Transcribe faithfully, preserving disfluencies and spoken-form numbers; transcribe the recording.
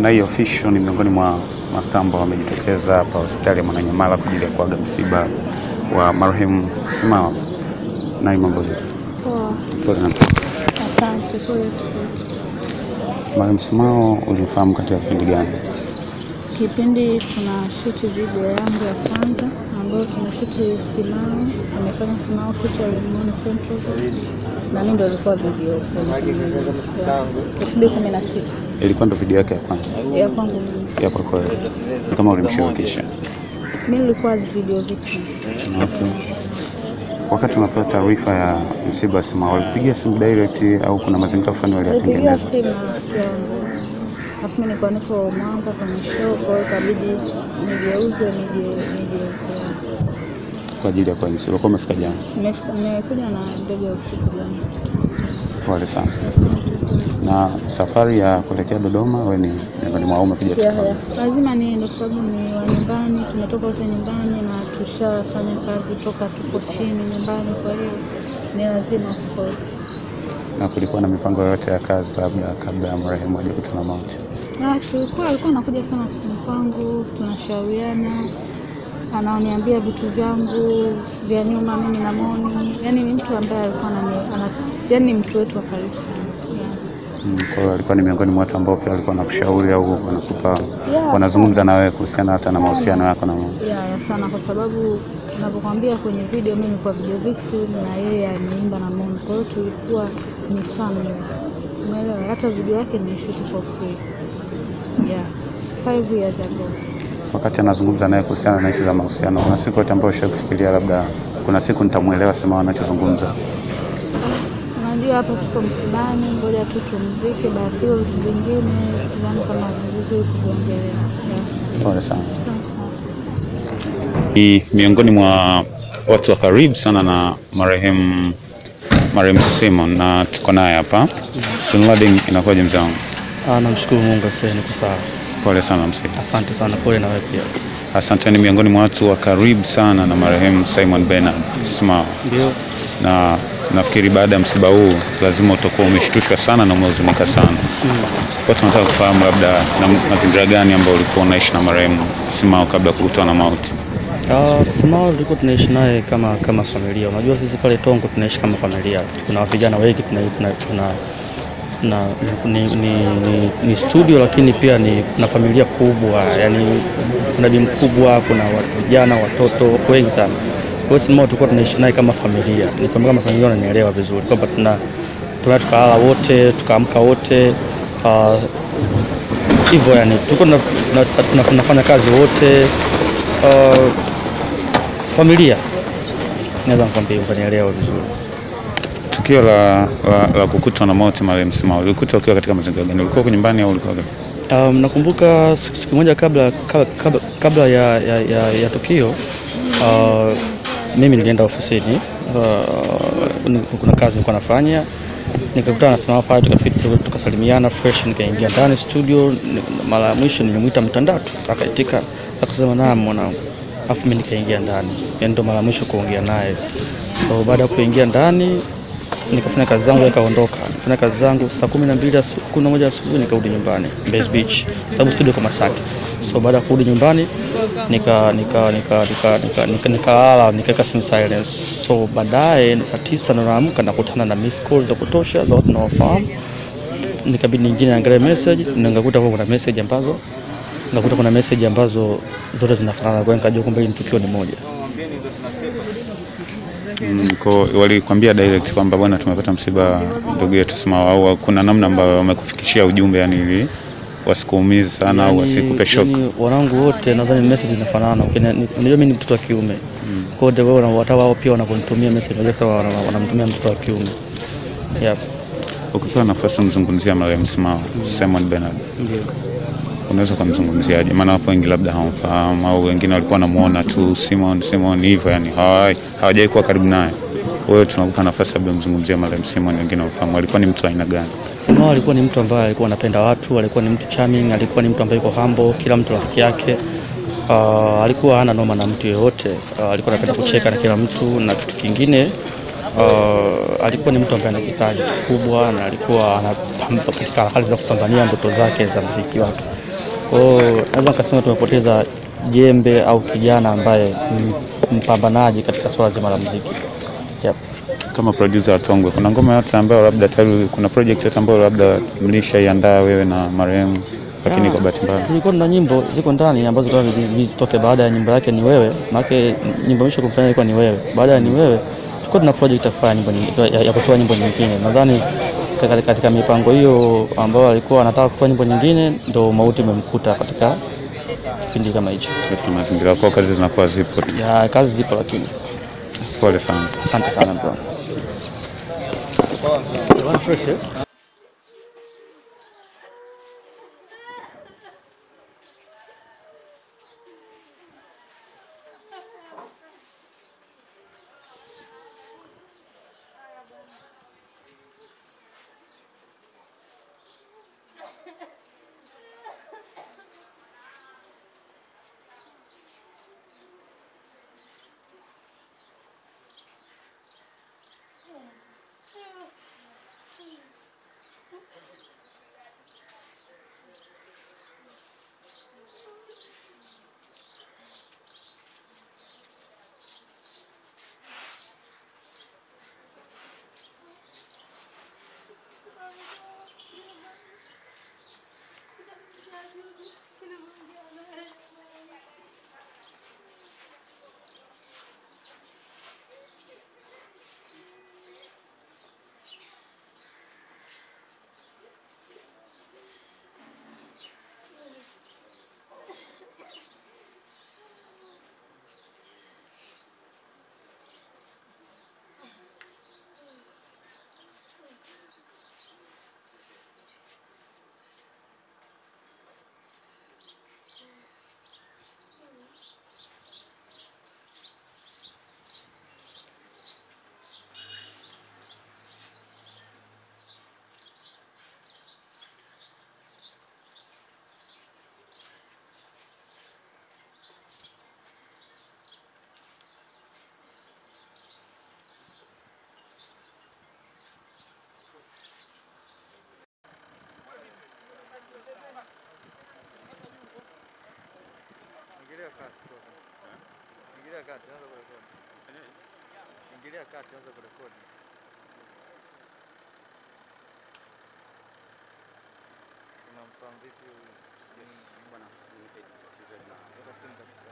na hiyo official ni miongoni mwa mastaa ambao wamejitokeza hapa hospitali ya Mwananyamala kwa ajili ya kuaga msiba wa marehemu Simon. Na mambo zetu. Poa. Asante kwa hiyo tuseme. Marehemu Simon ulifahamu katika kipindi gani? Kipindi tunashuti video yangu ya kwanza ambayo tunashuti Simon, nimefanya Simon kucha Limoni Central. Na mimi ndio nilikuwa video kwa elfu mbili kumi na sita. Ilikuwa ndo video yake ya kwanza. Ya kwangu mimi. Ya kwako. Kama ulimshirikisha. Mimi nilikuwa video vipi? Wakati tunapata taarifa ya msiba Simon, walipigia simu direct au kuna mazingira fulani waliyatengeneza? Hapo mimi nilikuwa niko Mwanza kwenye show, kwa hiyo kabidi nigeuze nije nije kwa ajili ya kwa msiba. Kwa umefika jana? Nimefika na ndege ya usiku jana. Pole sana. Na safari ya kuelekea Dodoma wewe ni ndani mwa ume kuja tukao. Lazima ni ndio sababu ni wa nyumbani, tumetoka wote nyumbani na tushafanya kazi toka tuko chini nyumbani, kwa hiyo ni lazima kukose. Na kulikuwa na mipango yote ya kazi labda kabla ya marehemu aje kutana mauti. Na tulikuwa alikuwa anakuja sana ofisini kwangu, tunashauriana. Anaoniambia vitu vyangu vya nyuma mimi na Moni. Yaani ni mtu ambaye alikuwa anani yaani mtu wetu wa karibu sana. Kwa hiyo alikuwa ni miongoni mwa watu ambao pia alikuwa anakushauri au anakupa wanazungumza na wewe kuhusiana hata na mahusiano yako na Moni. Yeah, sana kwa sababu ninapokuambia kwenye video mimi kwa video vixi na yeye anaimba na Moni. Kwa hiyo tulikuwa ni family. Umeelewa? Hata video yake ni shoot for free. Yeah. five years ago. Wakati anazungumza naye kuhusiana na issue za mahusiano, kuna siku yote ambayo ushafikiria labda kuna siku nitamuelewa Simon anachozungumza? Unajua hapa tuko msibani, ngoja tu tumzike basi, hiyo vitu vingine sidhani kama vizuri kuongelea. Pole sana. Ni miongoni mwa watu wa karibu sana na marehemu marehemu Simon na tuko naye hapa. Tunloading inakuja mtangu. Ah, namshukuru Mungu sana kwa sababu pole sana msee. Asante sana, pole na wewe pia. Asante, ni miongoni mwa watu wa karibu sana na marehemu Simon Bernard Simon. Ndio. Na nafikiri baada ya msiba huu lazima utakuwa umeshtushwa sana na umehuzunika sana. Kwa tunataka kufahamu labda na mazingira gani ambayo ulikuwa unaishi na marehemu Simon kabla kurutwa na mauti. Ah, Simon tulikuwa tunaishi naye kama kama familia. Unajua sisi pale Tongwe tunaishi kama familia. Kuna vijana wengi tunaishi tuna na ni ni ni, ni studio lakini pia ni na familia kubwa, yani kuna bibi mkubwa, kuna vijana watoto wengi sana. Kwa hiyo Simon tulikuwa tunaishi naye kama familia, ni kama familia, unanielewa vizuri kwamba tuna tunalala wote tukaamka wote hivyo, uh, yani tulikuwa tunafanya tuna, tuna kazi wote, uh, familia, naweza nikwambia unanielewa vizuri. Tukio la la, la kukutwa na mauti marehemu Simon, ulikuta ukiwa katika mazingira gani? Ulikuwa nyumbani au ulikuwa wapi? Um, nakumbuka siku moja kabla kabla, kabla ya, ya ya ya tukio, uh, mimi nilienda ofisini, uh, kuna kazi nilikuwa nafanya, nikakutana na Simon pale, tukafika tukasalimiana fresh, nikaingia ndani studio, mara mwisho nilimuita mtandatu akaitika akasema naam mwanangu, afu mimi nikaingia ndani, yani ndo mara mwisho kuongea naye. So baada ya kuingia ndani nikafanya kazi zangu nikaondoka. Nilifanya kazi zangu saa kumi na mbili na moja asubuhi nikarudi nyumbani Base Beach sababu studio kama Masaki. So baada ya kurudi nyumbani nika nika nika nika nika nika nikalala nikaweka sim silence. So baadaye saa tisa naamka nakutana na miss calls za kutosha za watu nawafahamu. Nikabidi nyingine angalie message na ngakuta kuna message ambazo ngakuta kuna message ambazo zote zinafanana, kwa hiyo nikajua kumbe ni tukio ni moja. Mko walikwambia direct kwamba bwana tumepata msiba ndugu yetu Simon, au kuna namna ambayo wamekufikishia ujumbe yani ili wasikuumize sana au wasikupe shock? Wanangu wote nadhani message zinafanana. Unajua mimi ni mtoto wa kiume. Kwa hiyo wao hata wao pia wanaponitumia message wao sawa wanamtumia mtoto wa kiume. Yep. Ukipewa nafasi mzungumzia marehemu Simon, Simon Bernard. Ndio. Unaweza kumzungumziaje? Maana hapo wengi labda hawamfahamu au wengine walikuwa wanamuona tu Simon Simon hivyo, yani hawajai kuwa karibu naye. Wewe tunakupa nafasi labda mzungumzie marehemu Simon, wengine wafahamu alikuwa ni mtu aina gani? Simon alikuwa ni mtu ambaye alikuwa anapenda watu, alikuwa ni mtu charming, alikuwa ni mtu ambaye yuko humble, kila mtu rafiki yake. Uh, alikuwa hana noma na mtu yeyote. Uh, alikuwa anapenda kucheka na kila mtu na kitu kingine. Uh, alikuwa ni mtu ambaye ana kipaji kikubwa na alikuwa anapambana katika kazi za kupambania ndoto zake za muziki wake. Oh, naweza kusema tumepoteza jembe au kijana ambaye mpambanaji katika swala zima la muziki. Yep. Kama producer wa Tongwe, kuna ngoma yote ambayo labda tayari kuna project yote ambayo labda mlishaiandaa wewe na marehemu lakini yeah, kwa bahati mbaya tulikuwa na nyimbo ziko ndani ambazo kwa zitoke baada ya nyimbo yake ni wewe, maana nyimbo mwisho kumfanya ilikuwa ni wewe, baada ya ni wewe tulikuwa tuna project ya kufanya nyimbo nyingine ya kutoa nyimbo nyingine. Nadhani katika mipango hiyo ambayo alikuwa anataka kufanya nyimbo nyingine ndio mauti umemkuta katika kipindi kama hicho. Katika mazingira kwa kazi zinakuwa zipo. Ya kazi zipo lakini pole sana. Asante sana bro. Ingilia kati, anza kurekodi. Ingilia kati, anza kurekodi. Unamfahamu vipi huyu bwana? Ni mteja. Sasa simka.